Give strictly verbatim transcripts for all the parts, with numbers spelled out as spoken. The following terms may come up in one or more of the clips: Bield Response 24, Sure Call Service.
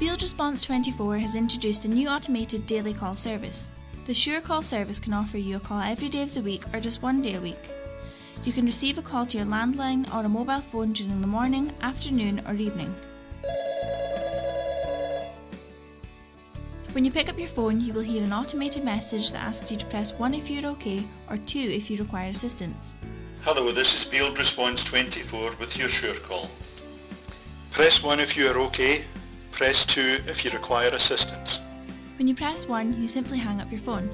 Bield Response twenty-four has introduced a new automated daily call service. The Sure Call service can offer you a call every day of the week or just one day a week. You can receive a call to your landline or a mobile phone during the morning, afternoon or evening. When you pick up your phone, you will hear an automated message that asks you to press one if you're okay or two if you require assistance. Hello, this is Bield Response twenty-four with your Sure Call. Press one if you are okay. Press two if you require assistance. When you press one, you simply hang up your phone.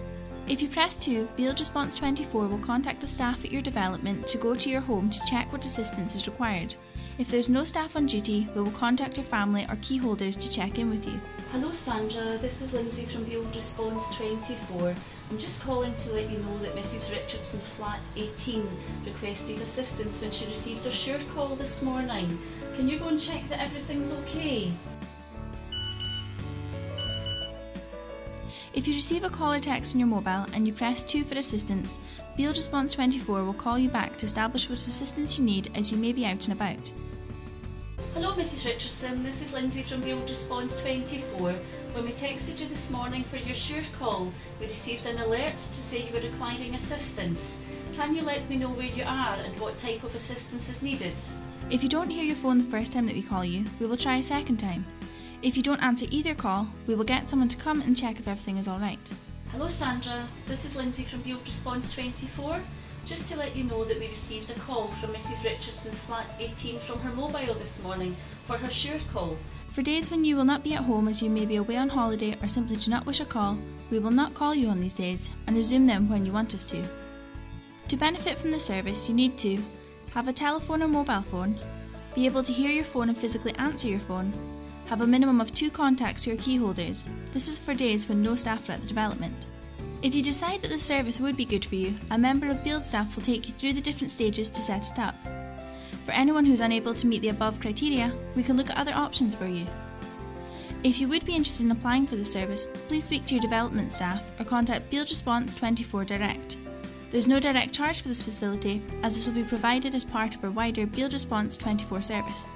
If you press two, Bield Response twenty-four will contact the staff at your development to go to your home to check what assistance is required. If there is no staff on duty, we will contact your family or key holders to check in with you. Hello Sandra, this is Lindsay from Bield Response twenty-four. I'm just calling to let you know that Mrs Richardson, flat eighteen, requested assistance when she received a Sure Call this morning. Can you go and check that everything's okay? If you receive a call or text on your mobile and you press two for assistance, Bield Response twenty-four will call you back to establish what assistance you need as you may be out and about. Hello Mrs Richardson, this is Lindsay from Bield Response twenty-four. When we texted you this morning for your Sure Call, we received an alert to say you were requiring assistance. Can you let me know where you are and what type of assistance is needed? If you don't hear your phone the first time that we call you, we will try a second time. If you don't answer either call, we will get someone to come and check if everything is alright. Hello Sandra, this is Lindsay from Bield Response twenty-four. Just to let you know that we received a call from Mrs Richardson, flat eighteen, from her mobile this morning for her Sure Call. For days when you will not be at home as you may be away on holiday or simply do not wish a call, we will not call you on these days and resume them when you want us to. To benefit from the service, you need to have a telephone or mobile phone, be able to hear your phone and physically answer your phone, have a minimum of two contacts to your key holders. This is for days when no staff are at the development. If you decide that the service would be good for you, a member of Bield staff will take you through the different stages to set it up. For anyone who is unable to meet the above criteria, we can look at other options for you. If you would be interested in applying for the service, please speak to your development staff or contact Bield Response twenty-four direct. There is no direct charge for this facility, as this will be provided as part of our wider Bield Response twenty-four service.